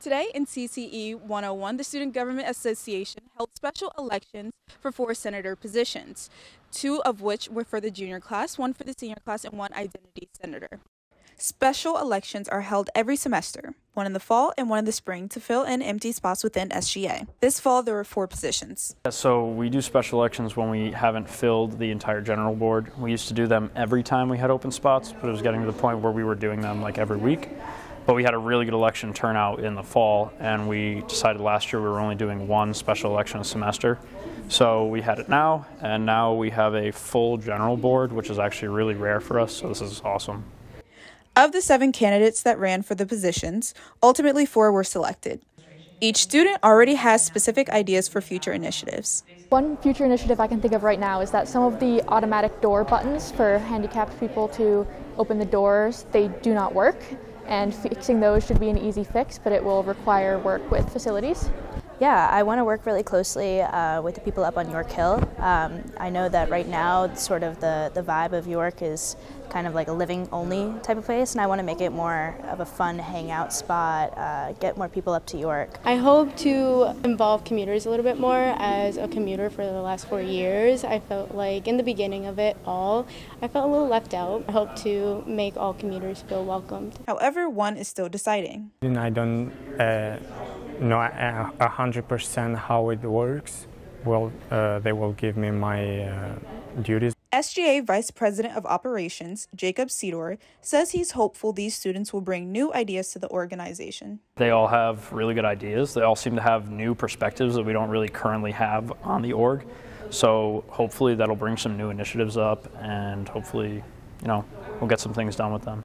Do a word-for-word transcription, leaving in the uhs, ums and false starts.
Today in C C E one oh one, the Student Government Association held special elections for four senator positions, two of which were for the junior class, one for the senior class, and one identity senator. Special elections are held every semester, one in the fall and one in the spring, to fill in empty spots within S G A. This fall, there were four positions. So we do special elections when we haven't filled the entire general board. We used to do them every time we had open spots, but it was getting to the point where we were doing them like every week. But we had a really good election turnout in the fall, and we decided last year we were only doing one special election a semester. So we had it now, and now we have a full general board, which is actually really rare for us, so this is awesome. Of the seven candidates that ran for the positions, ultimately four were selected. Each student already has specific ideas for future initiatives. One future initiative I can think of right now is that some of the automatic door buttons for handicapped people to open the doors, they do not work, and fixing those should be an easy fix, but it will require work with facilities. Yeah, I want to work really closely uh, with the people up on York Hill. Um, I know that right now sort of the, the vibe of York is kind of like a living-only type of place, and I want to make it more of a fun hangout spot, uh, get more people up to York. I hope to involve commuters a little bit more. As a commuter for the last four years, I felt like in the beginning of it all, I felt a little left out. I hope to make all commuters feel welcomed. However, one is still deciding. And I don't... Uh, No, a hundred percent how it works. Well, uh, they will give me my uh, duties. S G A Vice President of Operations, Jacob Sidor, says he's hopeful these students will bring new ideas to the organization. They all have really good ideas. They all seem to have new perspectives that we don't really currently have on the org. So hopefully that'll bring some new initiatives up, and hopefully, you know, we'll get some things done with them.